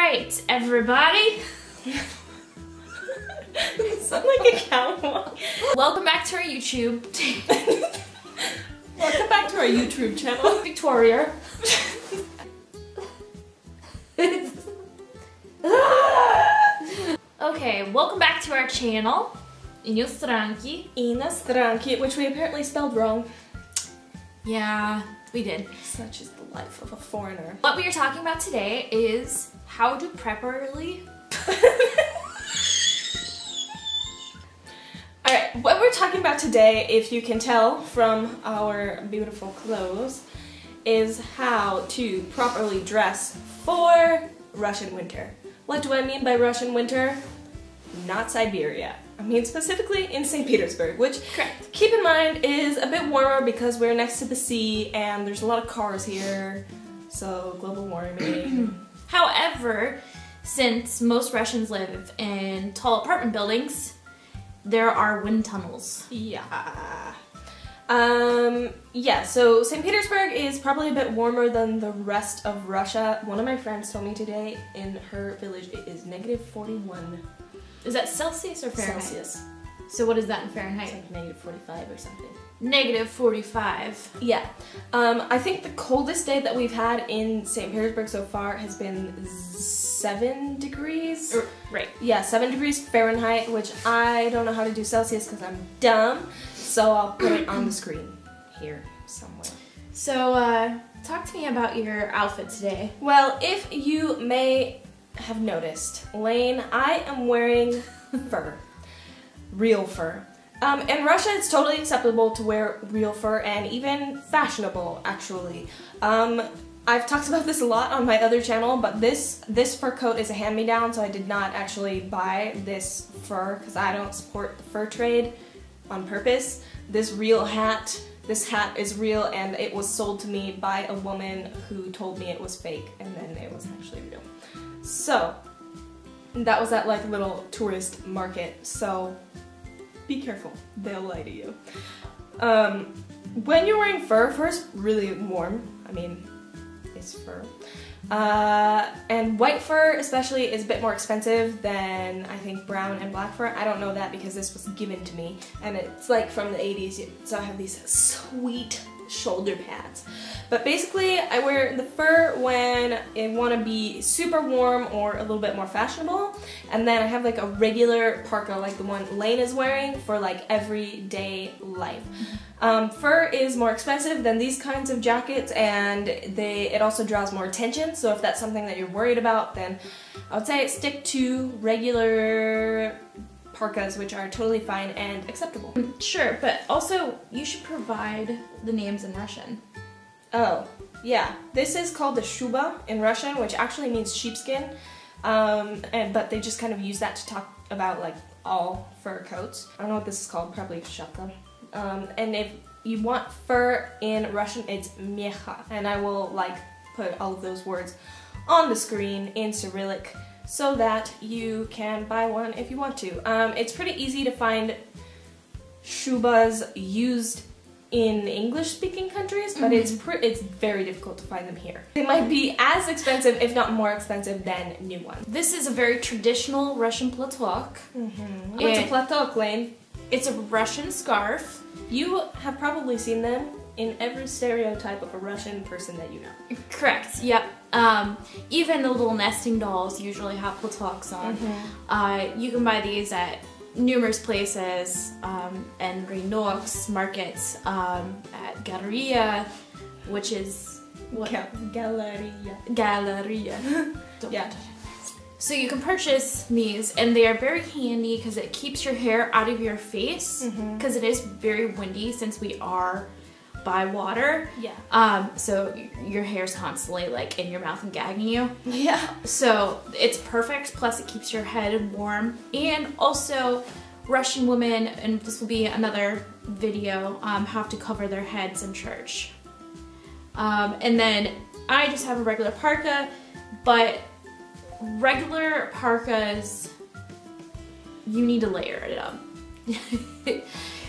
Alright, everybody. You sound like a cowboy. Welcome back to our YouTube. Welcome back to our YouTube channel. Victoria. Okay, welcome back to our channel. Innostranki. Innostranki, which we apparently spelled wrong. Yeah, we did. Such is the life of a foreigner. What we are talking about today is how to properly... Alright, what we're talking about today, if you can tell from our beautiful clothes, is how to properly dress for Russian winter. What do I mean by Russian winter? Not Siberia. I mean specifically in Saint Petersburg, which, correct, keep in mind, is a bit warmer because we're next to the sea and there's a lot of cars here, so global warming. However, since most Russians live in tall apartment buildings, there are wind tunnels. Yeah. Yeah, so St. Petersburg is probably a bit warmer than the rest of Russia. One of my friends told me today in her village it is -41. Is that Celsius or Fahrenheit? Celsius. So what is that in Fahrenheit? It's like -45 or something. -45. Yeah. I think the coldest day that we've had in St. Petersburg so far has been 7 degrees. Right. Yeah, 7 degrees Fahrenheit, which I don't know how to do Celsius because I'm dumb. So I'll put it on the screen here somewhere. So talk to me about your outfit today. Well, if you may have noticed, Laine, I am wearing fur. Real fur. In Russia, it's totally acceptable to wear real fur and even fashionable, actually. I've talked about this a lot on my other channel, but this fur coat is a hand-me-down, so I did not actually buy this fur because I don't support the fur trade on purpose. This hat is real, and it was sold to me by a woman who told me it was fake, and then it was actually real. So, that was that like little tourist market, so be careful, they'll lie to you. When you're wearing fur, fur's really warm, I mean, it's fur. And white fur especially is a bit more expensive than I think brown and black fur. I don't know that because this was given to me, and it's like from the 80s, so I have these sweet shoulder pads. But basically, I wear the fur when I want to be super warm or a little bit more fashionable, and then I have like a regular parka like the one Laine is wearing for like everyday life. Fur is more expensive than these kinds of jackets, and it also draws more attention, so if that's something that you're worried about, then I would say stick to regular parkas, which are totally fine and acceptable. Sure, but also you should provide the names in Russian. Oh, yeah. This is called the Shuba in Russian, which actually means sheepskin, but they just kind of use that to talk about like all fur coats. I don't know what this is called, probably Shaka. And if you want fur in Russian, it's miha, and I will like put all of those words on the screen in Cyrillic, so that you can buy one if you want to. It's pretty easy to find shubas used in English-speaking countries, but it's very difficult to find them here. They might be as expensive, if not more expensive, than new ones. This is a very traditional Russian platok. What's a platok, Laine? It's a Russian scarf. You have probably seen them in every stereotype of a Russian person that you know. Correct, yep. Even the little nesting dolls usually have platoks on. You can buy these at numerous places, and Renoir's markets, at Galleria, which is what? Galleria. Yeah. So you can purchase these, and they are very handy because it keeps your hair out of your face, because it is very windy since we are by water. Yeah. So your hair's constantly like in your mouth and gagging you. Yeah. So it's perfect, plus it keeps your head warm. And also Russian women, and this will be another video, have to cover their heads in church. And then I just have a regular parka, but regular parkas, you need to layer it up.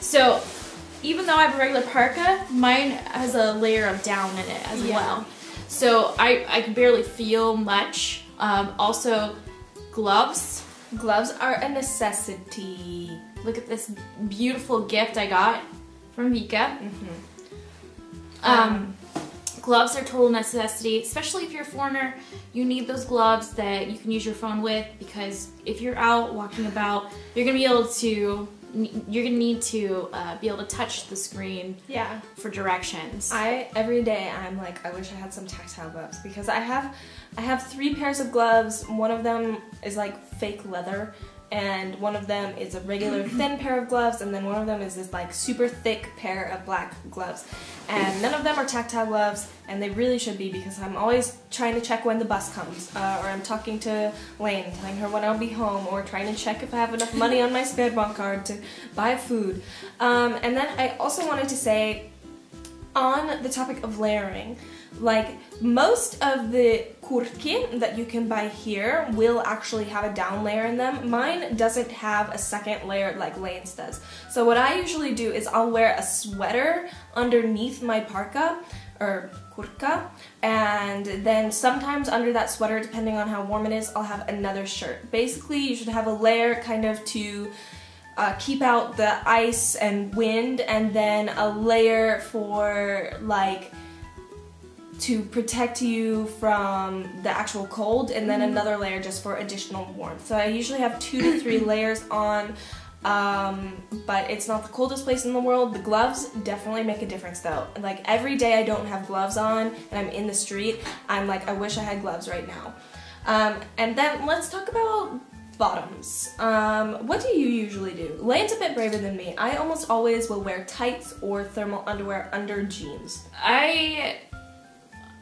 So even though I have a regular parka, mine has a layer of down in it as well. So I can barely feel much Also, gloves. Gloves are a necessity. Look at this beautiful gift I got from Vika. Mm-hmm. Gloves are total necessity, especially if you're a foreigner. You need those gloves that you can use your phone with, because if you're out walking about, you're gonna need to be able to touch the screen. Yeah. For directions. Every day I'm like, I wish I had some tactile gloves, because I have three pairs of gloves. One of them is like fake leather, and one of them is a regular thin pair of gloves, and then one of them is this like super thick pair of black gloves. And none of them are tactile gloves, and they really should be, because I'm always trying to check when the bus comes, or I'm talking to Laine, telling her when I'll be home, or trying to check if I have enough money on my Sberbank card to buy food. And then I also wanted to say, on the topic of layering, like, most of the kurki that you can buy here will actually have a down layer in them. Mine doesn't have a second layer like Laine's does. So what I usually do is I'll wear a sweater underneath my parka, or kurka, and then sometimes under that sweater, depending on how warm it is, I'll have another shirt. Basically, you should have a layer kind of to keep out the ice and wind, and then a layer for like to protect you from the actual cold, and then another layer just for additional warmth. So I usually have 2 to 3 layers on, but it's not the coldest place in the world. The gloves definitely make a difference though. Like, every day I don't have gloves on and I'm in the street, I'm like, I wish I had gloves right now. And then let's talk about bottoms. What do you usually do? Laine's a bit braver than me. I almost always will wear tights or thermal underwear under jeans.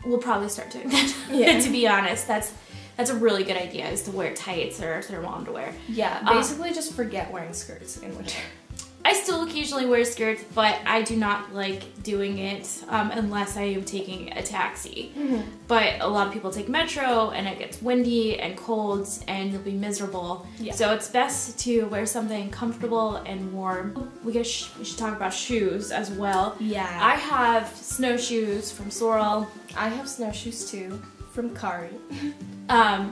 We'll probably start doing that. Yeah. To be honest, that's a really good idea, is to wear tights or thermal underwear. Yeah, basically just forget wearing skirts in winter. I still occasionally wear skirts, but I do not like doing it unless I am taking a taxi. Mm-hmm. But a lot of people take metro, and it gets windy and cold, and you'll be miserable. Yeah. So it's best to wear something comfortable and warm. We guess we should talk about shoes as well. Yeah. I have snowshoes from Sorrel. I have snowshoes too from Kari. I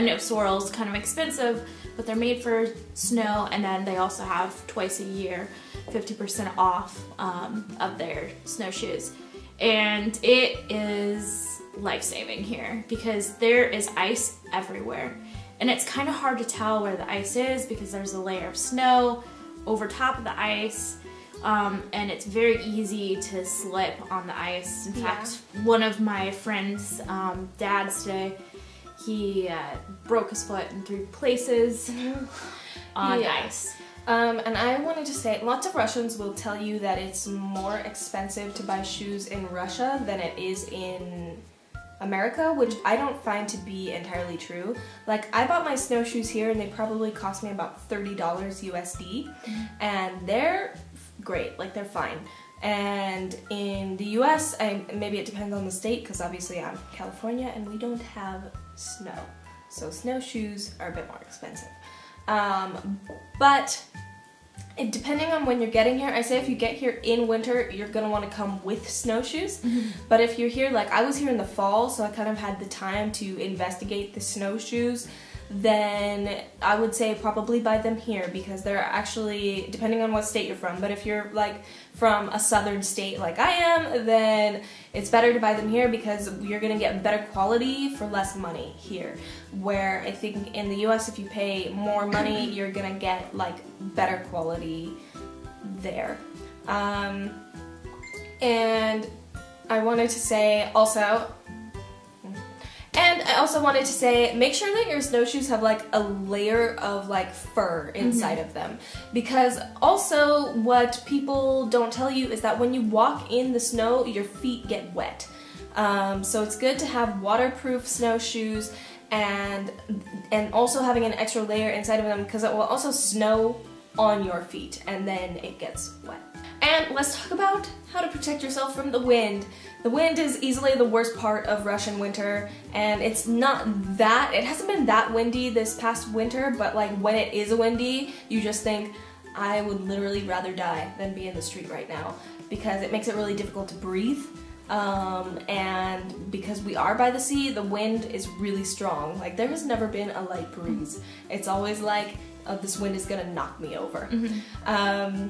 know Sorrel's kind of expensive, but they're made for snow, and then they also have twice a year 50% off of their snowshoes, and it is life-saving here because there is ice everywhere, and it's kind of hard to tell where the ice is because there's a layer of snow over top of the ice, and it's very easy to slip on the ice. In fact, one of my friend's dads today, he broke his foot in 3 places on ice. And I wanted to say, lots of Russians will tell you that it's more expensive to buy shoes in Russia than it is in America, which I don't find to be entirely true. Like, I bought my snowshoes here and they probably cost me about $30 USD, and they're great, like, they're fine. And in the US, maybe it depends on the state, because obviously I'm California and we don't have snow. So snowshoes are a bit more expensive. But depending on when you're getting here, I say if you get here in winter, you're going to want to come with snowshoes. But if you're here, like I was here in the fall, so I kind of had the time to investigate the snowshoes, then I would say probably buy them here, because they're actually, depending on what state you're from, but if you're like from a southern state like I am, then it's better to buy them here because you're gonna get better quality for less money here. Where I think in the US, if you pay more money, you're gonna get like better quality there. And I wanted to say also, make sure that your snowshoes have like a layer of like fur inside of them, because also what people don't tell you is that when you walk in the snow, your feet get wet. So it's good to have waterproof snowshoes, and also having an extra layer inside of them, because it will also snow on your feet and then it gets wet. And let's talk about how to protect yourself from the wind. The wind is easily the worst part of Russian winter, and it's not that, it hasn't been that windy this past winter, but like when it is windy, you just think, I would literally rather die than be in the street right now, because it makes it really difficult to breathe. And because we are by the sea, the wind is really strong. Like, there has never been a light breeze. It's always like, oh, this wind is gonna knock me over. Mm-hmm.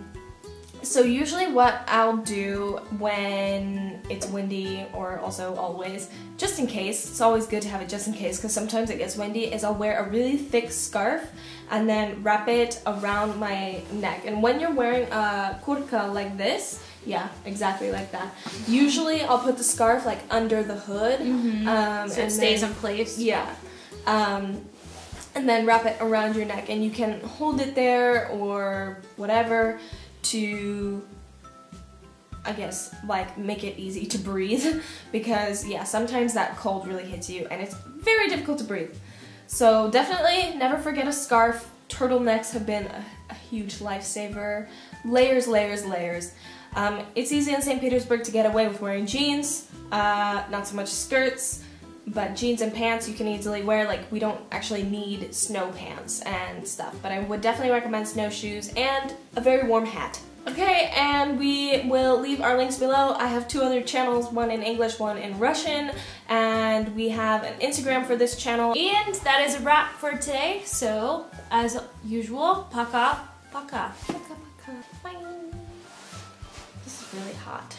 So usually what I'll do when it's windy, or also always, just in case, it's always good to have it just in case because sometimes it gets windy, is I'll wear a really thick scarf and then wrap it around my neck. And when you're wearing a kurka like this, yeah, exactly like that. Usually I'll put the scarf like under the hood. Mm-hmm. So it stays in place. Yeah. And then wrap it around your neck, and you can hold it there or whatever to, I guess, like, make it easy to breathe because, yeah, sometimes that cold really hits you and it's very difficult to breathe. So definitely never forget a scarf. Turtlenecks have been a huge lifesaver. Layers, layers, layers. It's easy in St. Petersburg to get away with wearing jeans, not so much skirts, but jeans and pants you can easily wear. Like, we don't actually need snow pants and stuff, but I would definitely recommend snowshoes and a very warm hat. Okay, and we will leave our links below. I have two other channels, one in English, one in Russian, and we have an Instagram for this channel. And that is a wrap for today, so as usual, paka, paka. Paka, paka. Bye. This is really hot.